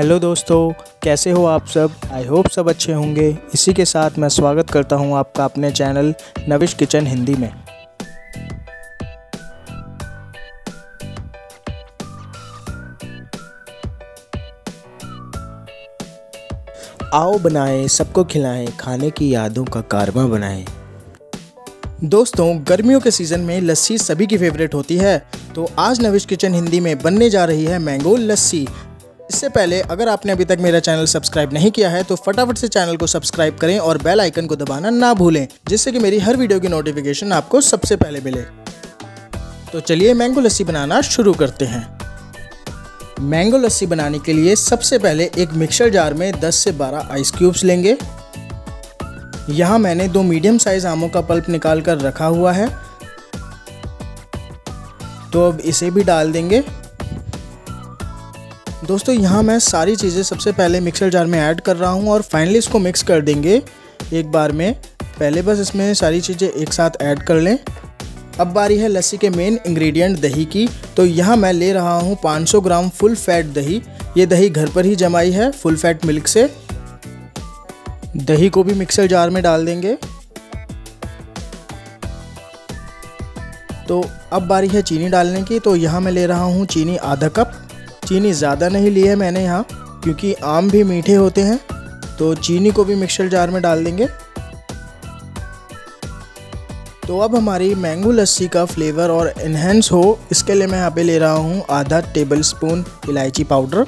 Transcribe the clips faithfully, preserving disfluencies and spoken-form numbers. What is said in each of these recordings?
Hello दोस्तों, कैसे हो आप सब। आई होप सब अच्छे होंगे। इसी के साथ मैं स्वागत करता हूं आपका अपने चैनल नविश किचन हिंदी में। आओ बनाएं, सबको खिलाएं, खाने की यादों का कारवां बनाएं। दोस्तों, गर्मियों के सीज़न में लस्सी सभी की फेवरेट होती है, तो आज नविश किचन हिंदी में बनने जा रही है मैंगो लस्सी। इससे पहले अगर आपने अभी तक मेरा चैनल सब्सक्राइब नहीं किया है तो फटाफट से चैनल को सब्सक्राइब करें और बेल आइकन को दबाना ना भूलें, जिससे कि मेरी हर वीडियो की नोटिफिकेशन आपको सबसे पहले मिले। तो चलिए मैंगो लस्सी बनाना शुरू करते हैं। मैंगो लस्सी बनाने के लिए सबसे पहले एक मिक्सर जार में दस से बारह आइस क्यूब्स लेंगे। यहाँ मैंने दो मीडियम साइज आमों का पल्प निकाल कर रखा हुआ है, तो अब इसे भी डाल देंगे। दोस्तों, यहाँ मैं सारी चीज़ें सबसे पहले मिक्सर जार में ऐड कर रहा हूँ और फाइनली इसको मिक्स कर देंगे एक बार में। पहले बस इसमें सारी चीज़ें एक साथ ऐड कर लें। अब बारी है लस्सी के मेन इंग्रेडिएंट दही की। तो यहाँ मैं ले रहा हूँ पाँच सौ ग्राम फुल फैट दही। ये दही घर पर ही जमाई है फुल फैट मिल्क से। दही को भी मिक्सर जार में डाल देंगे। तो अब बारी है चीनी डालने की। तो यहाँ मैं ले रहा हूँ चीनी आधा कप। चीनी ज़्यादा नहीं ली है मैंने यहाँ, क्योंकि आम भी मीठे होते हैं। तो चीनी को भी मिक्सर जार में डाल देंगे। तो अब हमारी मैंगो लस्सी का फ्लेवर और इन्हेंस हो, इसके लिए मैं यहाँ पे ले रहा हूँ आधा टेबल स्पून इलायची पाउडर।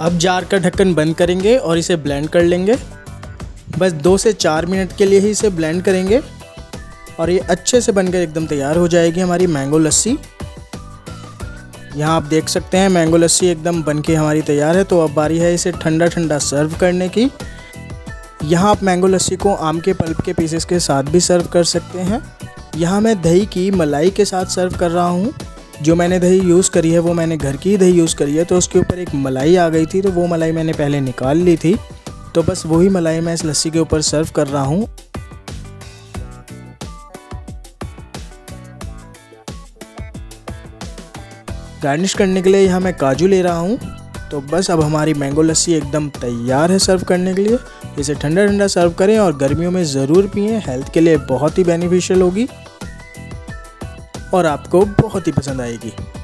अब जार का ढक्कन बंद करेंगे और इसे ब्लेंड कर लेंगे। बस दो से चार मिनट के लिए ही इसे ब्लेंड करेंगे और ये अच्छे से बनकर एकदम तैयार हो जाएगी हमारी मैंगो लस्सी। यहाँ आप देख सकते हैं मैंगो लस्सी एकदम बनके हमारी तैयार है। तो अब बारी है इसे ठंडा ठंडा सर्व करने की। यहाँ आप मैंगो लस्सी को आम के पल्प के पीसेस के साथ भी सर्व कर सकते हैं। यहाँ मैं दही की मलाई के साथ सर्व कर रहा हूँ। जो मैंने दही यूज़ करी है वो मैंने घर की दही यूज़ करी है, तो उसके ऊपर एक मलाई आ गई थी, तो वो मलाई मैंने पहले निकाल ली थी। तो बस वही मलाई मैं इस लस्सी के ऊपर सर्व कर रहा हूँ। गार्निश करने के लिए यहाँ मैं काजू ले रहा हूँ। तो बस अब हमारी मैंगो लस्सी एकदम तैयार है सर्व करने के लिए। इसे ठंडा ठंडा सर्व करें और गर्मियों में ज़रूर पिएं। हेल्थ के लिए बहुत ही बेनिफिशियल होगी और आपको बहुत ही पसंद आएगी।